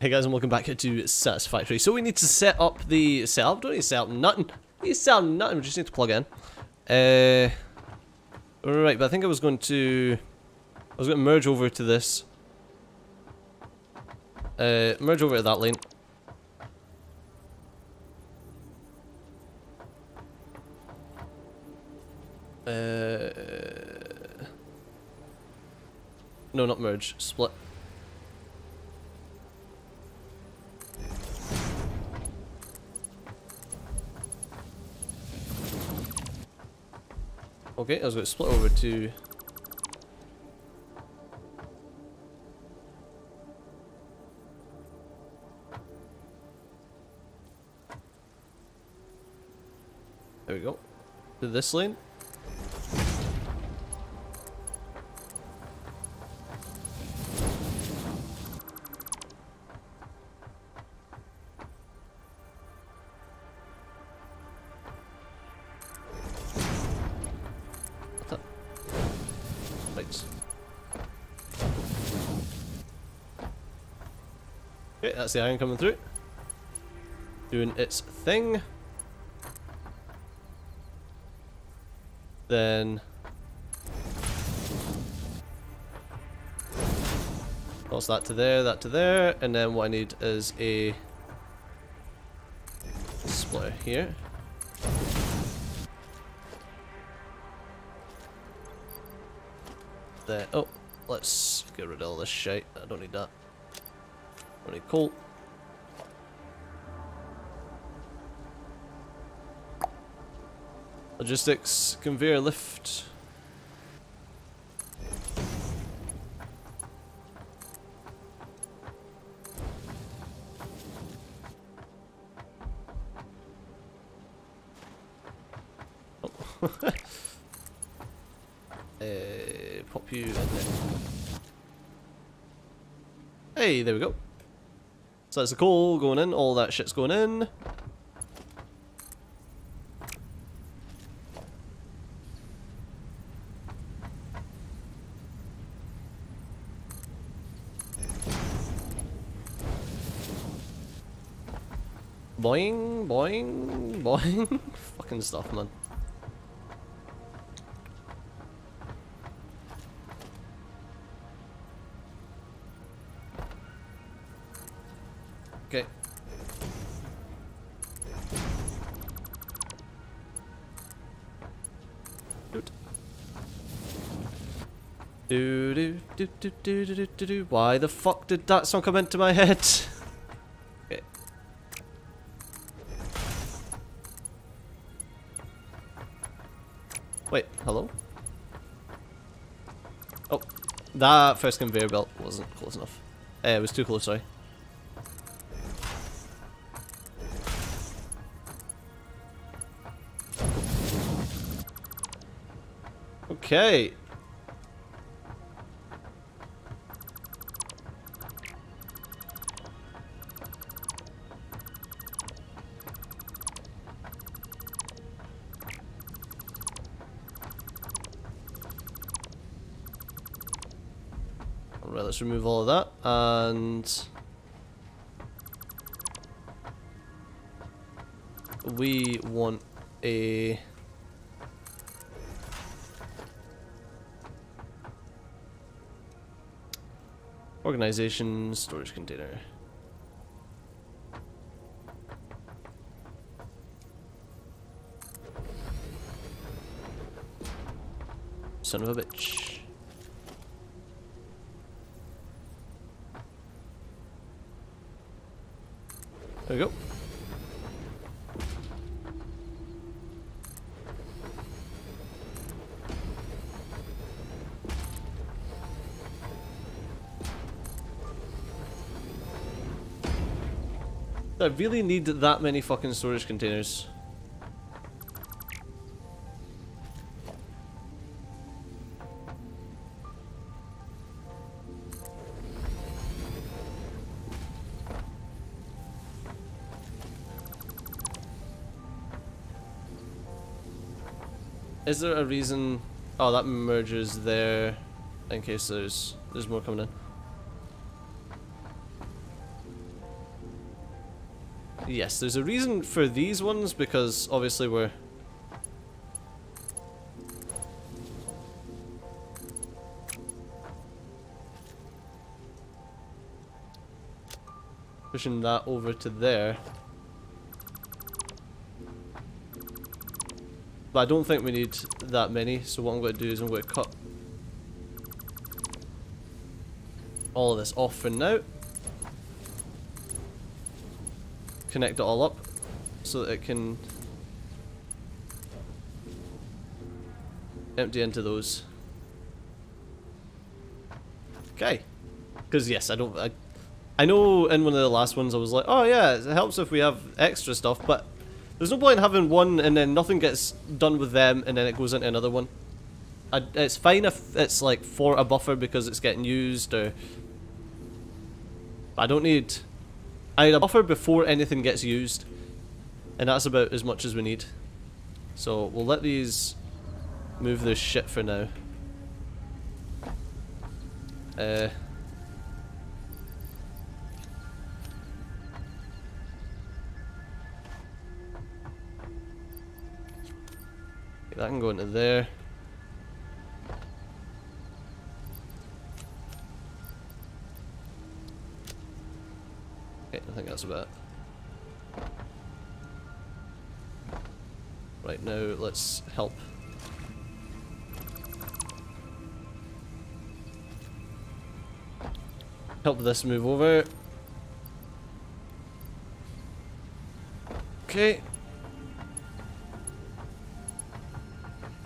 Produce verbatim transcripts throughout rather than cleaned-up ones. Hey guys, and welcome back to Satisfactory. So we need to set up the setup. Don't need to set up nothing. We need to set up nothing. We just need to plug in. Uh, right, but I think I was going to, I was going to merge over to this. Uh, merge over to that lane. Uh, no, not merge. Split. Okay, I was going to split over to... There we go. To this lane. Okay, that's the iron coming through. Doing its thing. Then... Toss that to there, that to there, and then what I need is a... splitter here. There. Oh, let's get rid of all this shite. I don't need that. I don't need coal. Logistics, conveyor lift. Oh. uh, pop you in there. Hey, there we go. So that's the coal going in, all that shit's going in. Boing, boing, boing. Fucking stuff, man. Okay. Do do do do do do do do. Why the fuck did that song come into my head? Okay. Wait, hello? Oh, that first conveyor belt wasn't close enough. Eh, it was too close, sorry. Okay. Alright, let's remove all of that and we want a organization storage container. Son of a bitch. There we go. I really need that many fucking storage containers. Is there a reason? Oh, that merges there in case there's there's more coming in. Yes, there's a reason for these ones, because obviously we're... pushing that over to there. But I don't think we need that many, so what I'm going to do is I'm going to cut all of this off for now. Connect it all up so that it can empty into those. Okay, because yes, I don't. I, I know in one of the last ones I was like, oh yeah, it helps if we have extra stuff, but there's no point in having one and then nothing gets done with them and then it goes into another one. I, it's fine if it's like for a buffer because it's getting used, or I don't need. I need a buffer before anything gets used, and that's about as much as we need. So we'll let these move this shit for now. Uh, that can go into there. I think that's about it. Right, now let's help. Help this move over. Okay.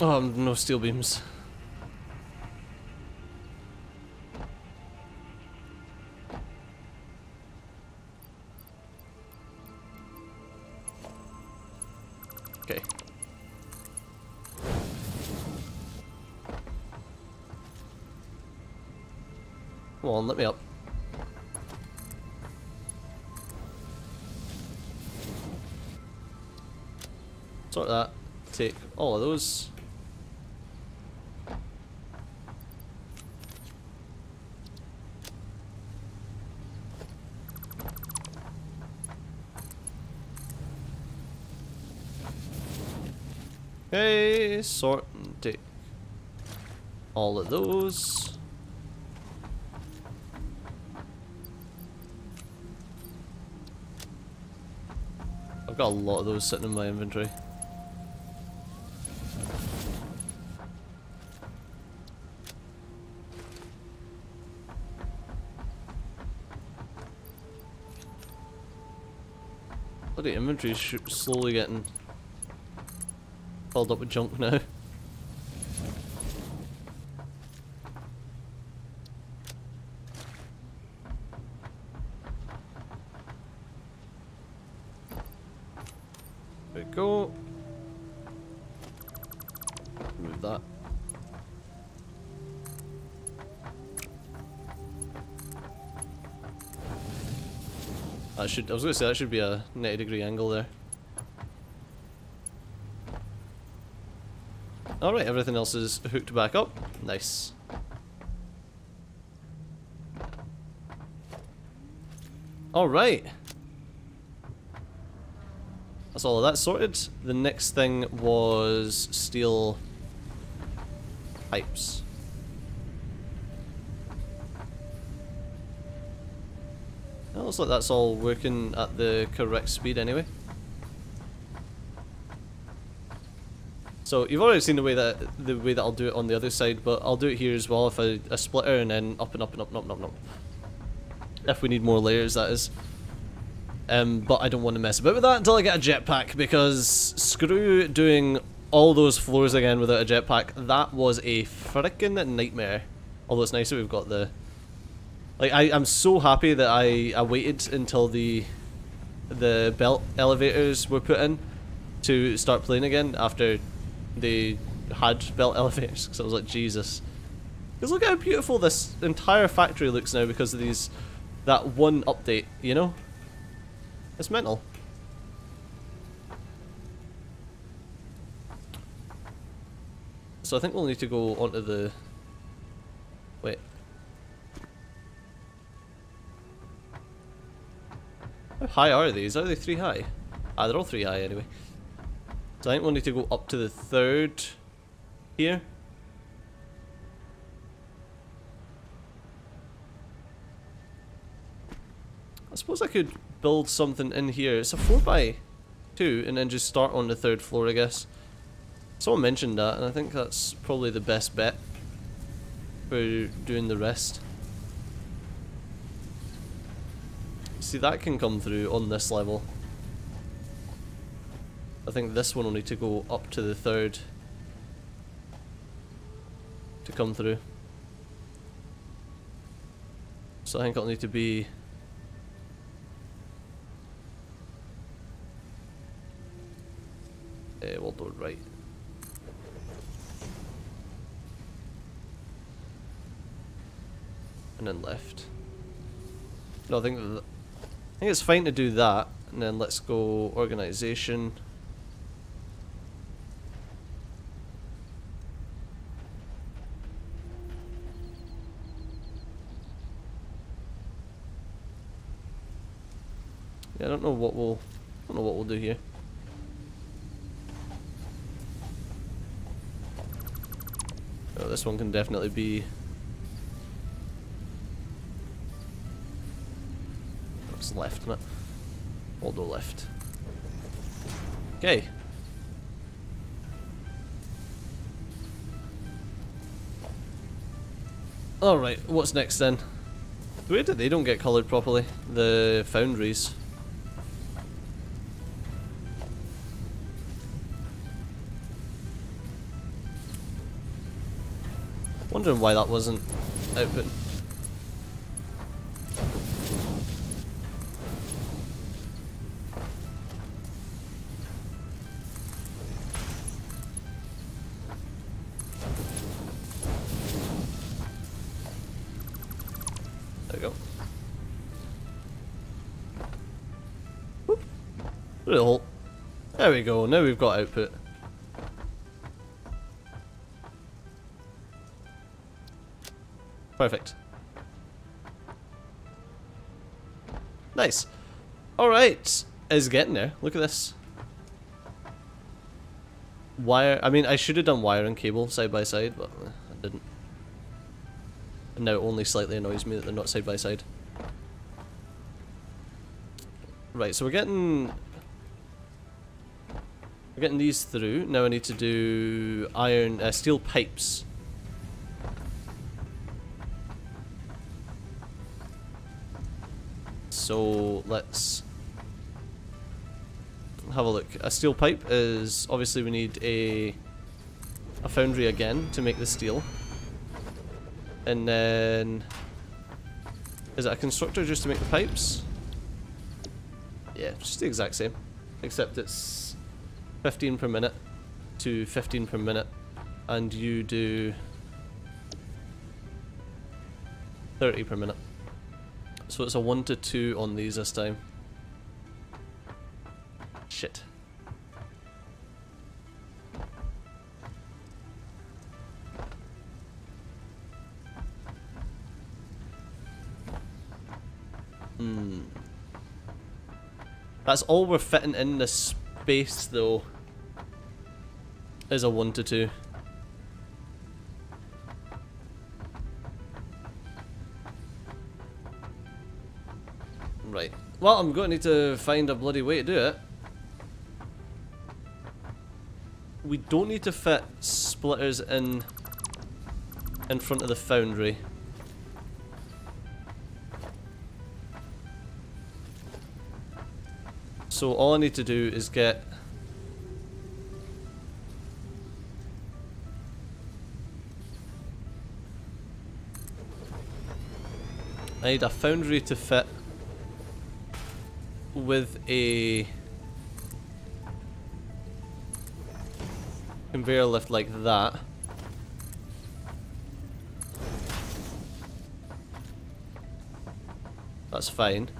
Oh, no steel beams. Okay. Come on, let me up. Sort that. Take all of those. Okay, sort and take all of those. I've got a lot of those sitting in my inventory. Bloody inventory is slowly getting filled up with junk now. There we go. Move that. That should, I was going to say that should be a ninety degree angle there. Alright, everything else is hooked back up. Nice. Alright. That's all of that sorted. The next thing was steel pipes. It looks like that's all working at the correct speed anyway. So you've already seen the way that the way that I'll do it on the other side, but I'll do it here as well if I a splitter and then up and up and up and up and up and up. If we need more layers, that is. Um, but I don't want to mess about with that until I get a jetpack, because screw doing all those floors again without a jetpack. That was a frickin' nightmare. Although it's nice that we've got the. Like I, I'm so happy that I I waited until the the belt elevators were put in to start playing again after. They had belt elevators, because I was like, Jesus. Because look how beautiful this entire factory looks now because of these, that one update, you know? It's mental. So I think we'll need to go onto the... Wait. How high are these? Are they three high? Ah, they're all three high anyway. So I think we'll need to go up to the third here. I suppose I could build something in here. It's a four by two and then just start on the third floor, I guess. Someone mentioned that and I think that's probably the best bet for doing the rest. See, that can come through on this level. I think this one will need to go up to the third to come through. So I think it'll need to be Uh, we'll do it right. And then left. No, I think th I think it's fine to do that. And then let's go organization. Yeah, I don't know what we'll I don't know what we'll do here. Oh, this one can definitely be it's left, isn't it? We'll go left. Okay. Alright, what's next then? It's weird that they don't get coloured properly, the foundries. Wondering why that wasn't output. There we go. Whoop. Little hole. There we go, now we've got output. Perfect. Nice. Alright. It's getting there. Look at this. Wire. I mean, I should have done wire and cable side by side, but I didn't. And now it only slightly annoys me that they're not side by side. Right, so we're getting... We're getting these through. Now I need to do iron... Uh, steel pipes. So let's have a look. A steel pipe is obviously we need a a foundry again to make the steel, and then is it a constructor just to make the pipes? Yeah, just the exact same, except it's fifteen per minute to fifteen per minute, and you do thirty per minute. So it's a one to two on these this time. Shit. Hmm. That's all we're fitting in this space though. Is a one to two. Right. Well, I'm going to need to find a bloody way to do it. We don't need to fit splitters in in front of the foundry. So all I need to do is get I need a foundry to fit with a conveyor lift like that. That's fine.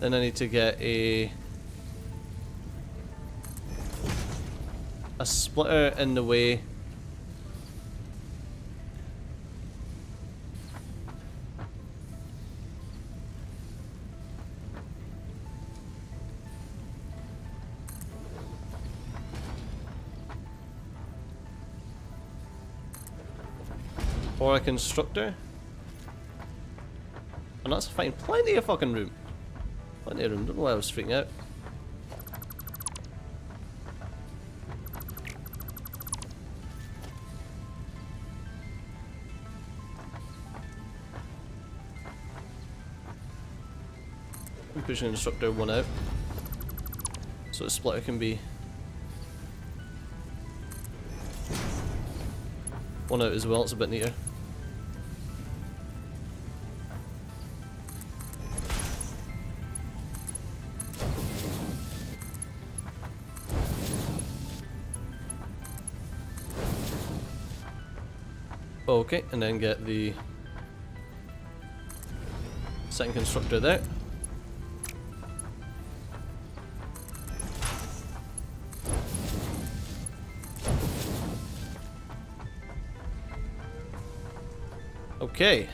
Then I need to get a a splitter in the way. Or a constructor. And that's fine. Plenty of fucking room. Plenty of room. Don't know why I was freaking out. I'm pushing constructor one out. So the splitter can be... one out as well. It's a bit neater. Okay, and then get the second constructor there. Okay.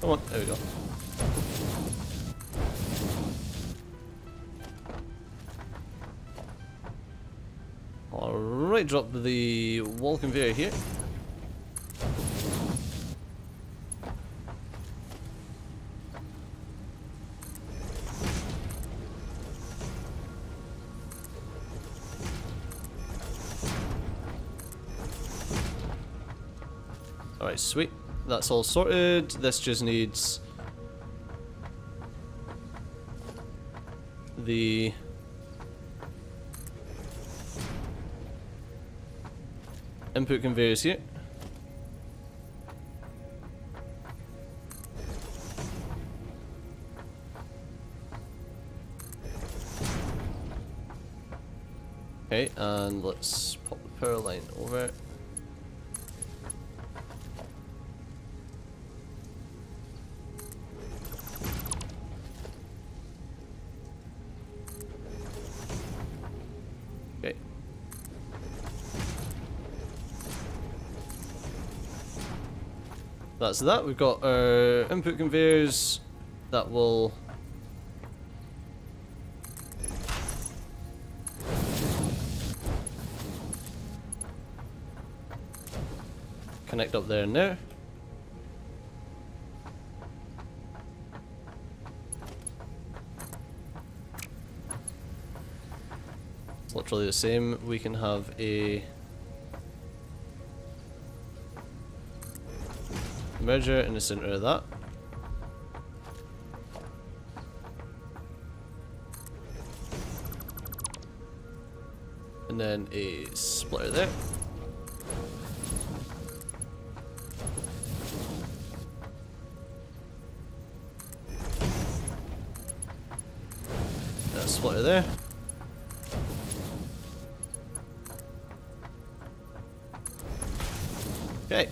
Come on, there we go. Alright, drop the wall conveyor here. Alright, sweet. That's all sorted. This just needs the input conveyors here. Okay, and let's pop the power line over. That's that. We've got our input conveyors that will connect up there and there. It's literally the same. We can have a merger in the center of that. And then a splitter there. And a splitter there. Okay.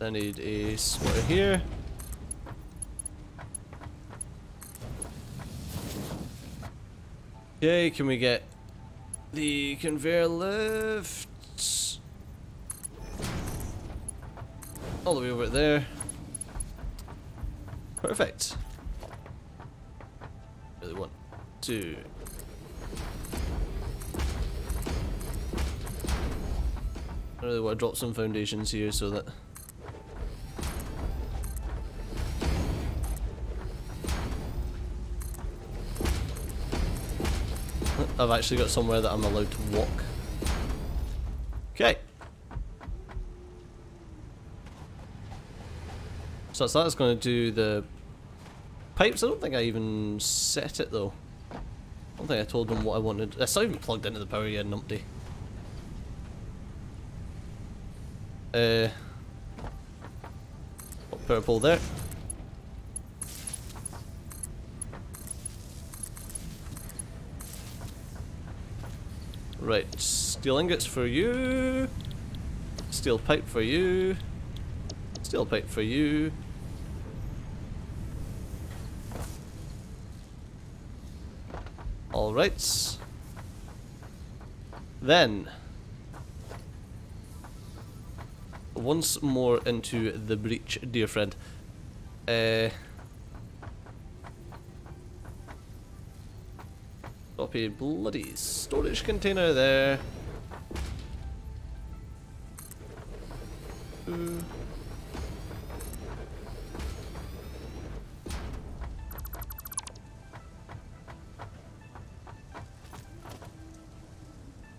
I need a splitter here. Okay, can we get the conveyor lifts all the way over there? Perfect. Really, one, two. I really want to drop some foundations here so that. I've actually got somewhere that I'm allowed to walk. Okay. So that's, that's going to do the pipes. I don't think I even set it though. I don't think I told them what I wanted. It's not even plugged into the power yet, numpty. Uh, purple there. Right, steel ingots for you. Steel pipe for you. Steel pipe for you. Alright. Then, once more into the breach, dear friend. Uh, drop a bloody storage container there. Ooh.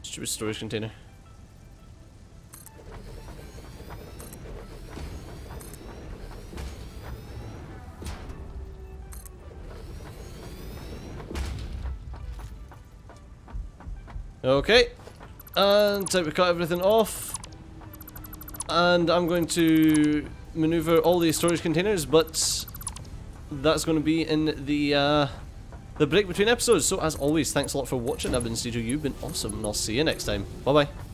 Stupid storage container. Okay, and so we cut everything off, and I'm going to maneuver all these storage containers, but that's going to be in the uh, the break between episodes. So as always, thanks a lot for watching. I've been Steejo, you've been awesome, and I'll see you next time. Bye bye.